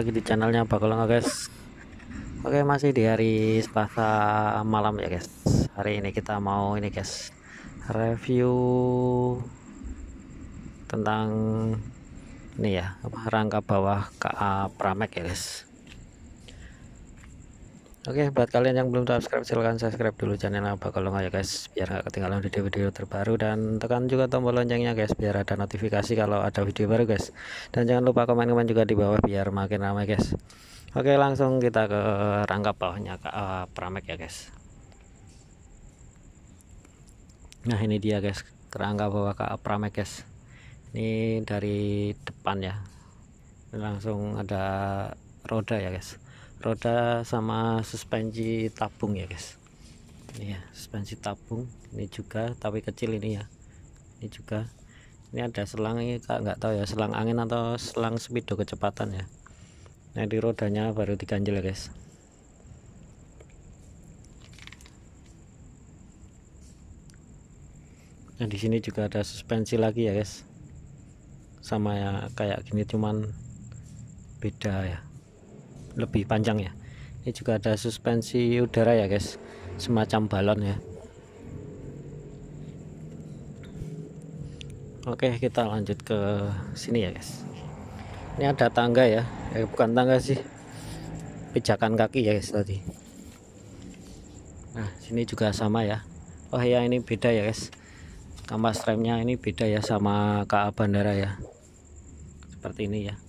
lagi di channelnya Bakul Lengo, guys. Oke, masih di hari Selasa malam ya, guys. Hari ini kita mau ini, guys, review tentang ini ya, rangka bawah KA Pramek ya, guys. Oke, buat kalian yang belum subscribe, silahkan subscribe dulu channel Bakul Lengo ya, guys, biar gak ketinggalan video-video terbaru, dan tekan juga tombol loncengnya, guys, biar ada notifikasi kalau ada video baru, guys. Dan jangan lupa komen-komen juga di bawah biar makin ramai, guys. Oke, langsung kita ke rangka bawahnya KA Pramek ya, guys. Nah, ini dia, guys, rangka bawah KA Pramek, guys. Ini dari depan ya, ini langsung ada roda ya, guys, roda sama suspensi tabung ya, guys. Ini ya, suspensi tabung ini juga, tapi kecil ini ya. Ini juga, ini ada selang, ini Kak nggak tahu ya, selang angin atau selang speedo kecepatan ya. Nah, di rodanya baru diganjel ya, guys. Nah, di sini juga ada suspensi lagi ya, guys, sama ya kayak gini, cuman beda ya, lebih panjang ya. Ini juga ada suspensi udara ya, guys, semacam balon ya. Oke, kita lanjut ke sini ya, guys. Ini ada tangga ya, bukan tangga sih, pijakan kaki ya, guys, tadi. Nah, sini juga sama ya. Oh ya, ini beda ya, guys, kampas remnya ini beda ya sama KA Bandara ya, seperti ini ya.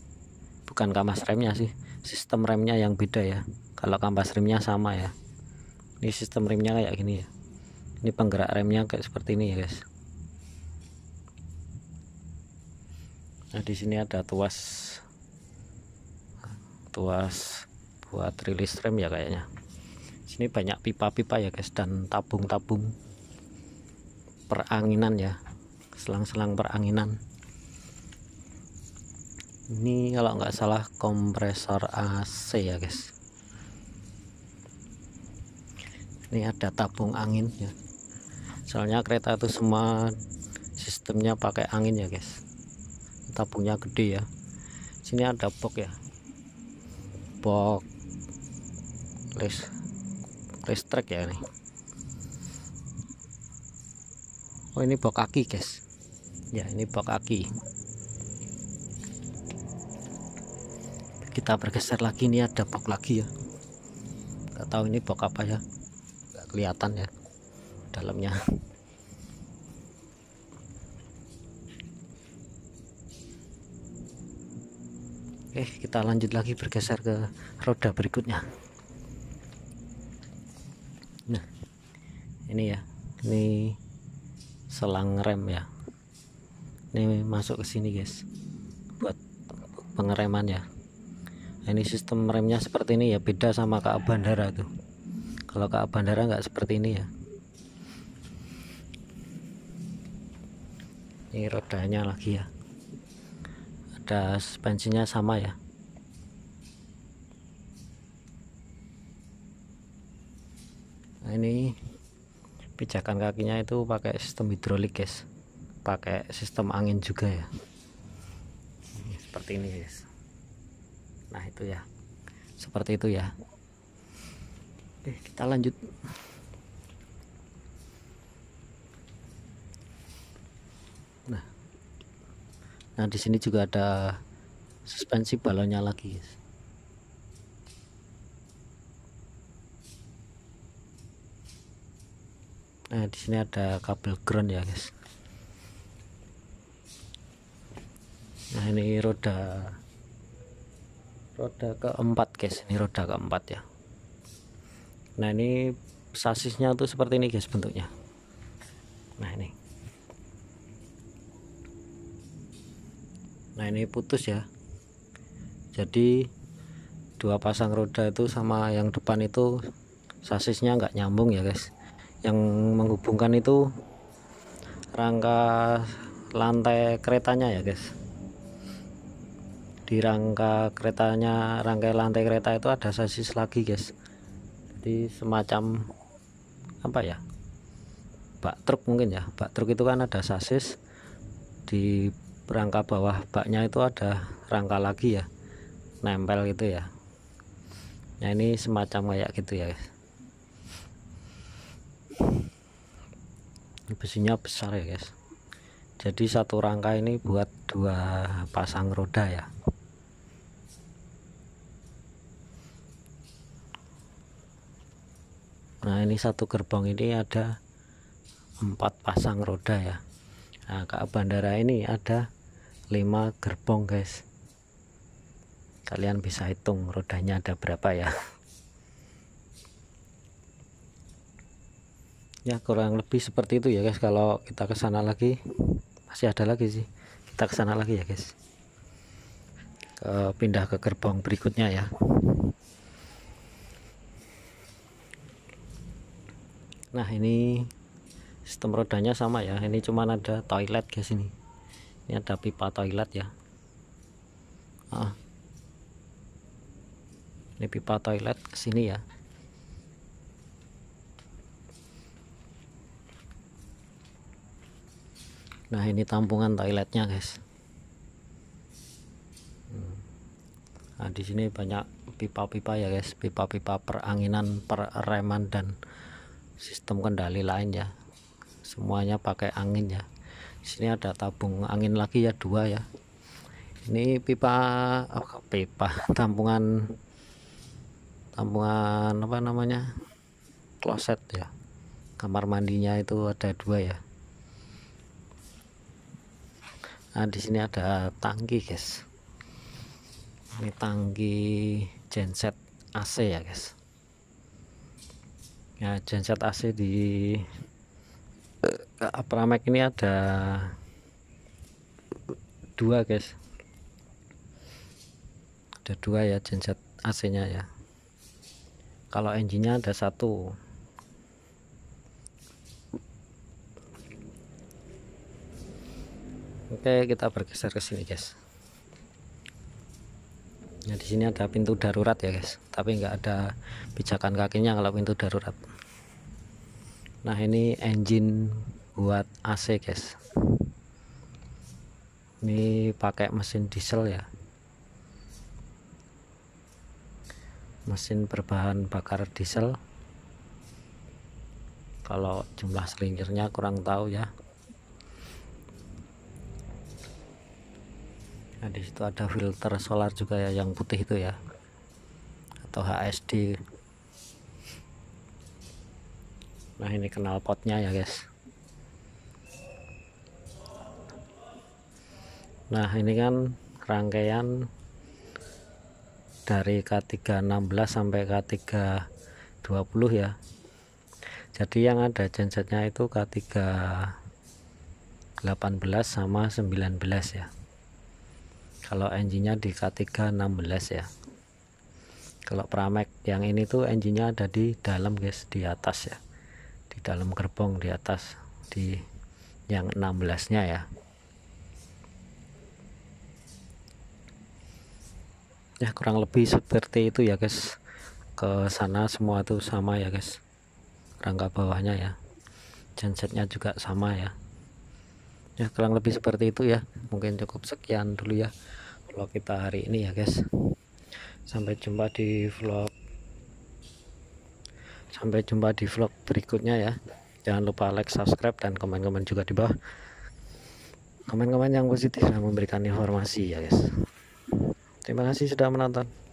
Bukan kampas remnya sih, sistem remnya yang beda ya. Kalau kampas remnya sama ya, ini sistem remnya kayak gini ya. Ini penggerak remnya kayak seperti ini ya, guys. Nah, di sini ada tuas buat rilis rem ya, kayaknya. Sini banyak pipa-pipa ya, guys, dan tabung-tabung peranginan ya, selang-selang peranginan. Ini kalau nggak salah kompresor AC ya, guys. Ini ada tabung angin ya, soalnya kereta itu semua sistemnya pakai angin ya, guys. Tabungnya gede ya. Sini ada box ya, box listrik ya ini. Oh, ini bok aki, guys. Ya, ini bok aki. Kita bergeser lagi, ini ada bok lagi ya. Gak tahu ini bok apa ya, gak kelihatan ya dalamnya. Oke, kita lanjut lagi, bergeser ke roda berikutnya. Nah, ini ya, ini selang rem ya, ini masuk ke sini, guys, buat pengereman ya. Nah, ini sistem remnya seperti ini ya, beda sama KA Bandara tuh. Kalau KA Bandara nggak seperti ini ya. Ini rodanya lagi ya, ada suspensinya sama ya. Nah, ini pijakan kakinya itu pakai sistem hidrolik, guys, pakai sistem angin juga ya, seperti ini, guys. Nah, itu ya, seperti itu ya. Oke, kita lanjut. Nah, di sini juga ada suspensi balonnya lagi, guys. Nah, di sini ada kabel ground ya, guys. Nah, ini roda keempat, guys. Ini roda keempat ya. Nah, ini sasisnya tuh seperti ini, guys, bentuknya. Nah, ini. Nah, ini putus ya. Jadi dua pasang roda itu sama yang depan itu sasisnya nggak nyambung ya, guys. Yang menghubungkan itu rangka lantai keretanya ya, guys. Di rangka lantai kereta itu ada sasis lagi, guys. Jadi semacam apa ya, bak truk mungkin ya. Bak truk itu kan ada sasis, di rangka bawah baknya itu ada rangka lagi ya. nempel gitu ya. Nah ini semacam kayak gitu ya guys. Ini besinya besar ya guys. Jadi satu rangka ini buat dua pasang roda ya. Nah ini satu gerbong ini ada 4 pasang roda ya. Nah, KA Bandara ini ada 5 gerbong guys. Kalian bisa hitung rodanya ada berapa ya. Ya kurang lebih seperti itu ya guys. Kalau kita ke sana lagi masih ada lagi sih. Kita ke sana lagi ya guys. Pindah ke gerbong berikutnya ya. Nah ini sistem rodanya sama ya. Ini cuman ada toilet guys ini. Ini ada pipa toilet ya. Ini pipa toilet kesini ya. Nah ini tampungan toiletnya guys. Nah di sini banyak pipa-pipa ya guys. Pipa-pipa peranginan, pereman dan sistem kendali lain ya. Semuanya pakai angin ya. Di sini ada tabung angin lagi ya, 2 ya. Ini pipa tampungan apa namanya, kloset ya. Kamar mandinya itu ada 2 ya. Nah di sini ada tangki guys. Ini tangki genset AC ya guys. Ya genset AC di KA Pramek ini ada 2 guys. Ada 2 ya genset AC nya ya. Kalau engine-nya ada 1. Oke kita bergeser ke sini guys. Nah di sini ada pintu darurat ya guys. Tapi nggak ada pijakan kakinya kalau pintu darurat. Nah ini engine buat AC guys. Ini pakai mesin diesel ya. Mesin berbahan bakar diesel. Kalau jumlah selingernya kurang tahu ya. Nah di situ ada filter solar juga ya, yang putih itu ya. Atau HSD. Nah ini knalpotnya ya guys. Nah ini kan rangkaian dari K316 sampai K320 ya. Jadi yang ada gensetnya itu K318 sama 19 ya. Kalau engine-nya di K316 ya. Kalau Pramek yang ini tuh engine-nya ada di dalam guys, di atas ya. Di dalam gerbong di atas di yang 16 nya ya. Ya kurang lebih seperti itu ya guys. Ke sana semua tuh sama ya guys. Rangka bawahnya ya. Gensetnya juga sama ya. Ya kurang lebih seperti itu ya. Mungkin cukup sekian dulu ya vlog kita hari ini ya guys. Sampai jumpa di vlog berikutnya ya. Jangan lupa like, subscribe, dan komen-komen juga di bawah. Komen-komen yang positif dan memberikan informasi ya guys. Terima kasih sudah menonton.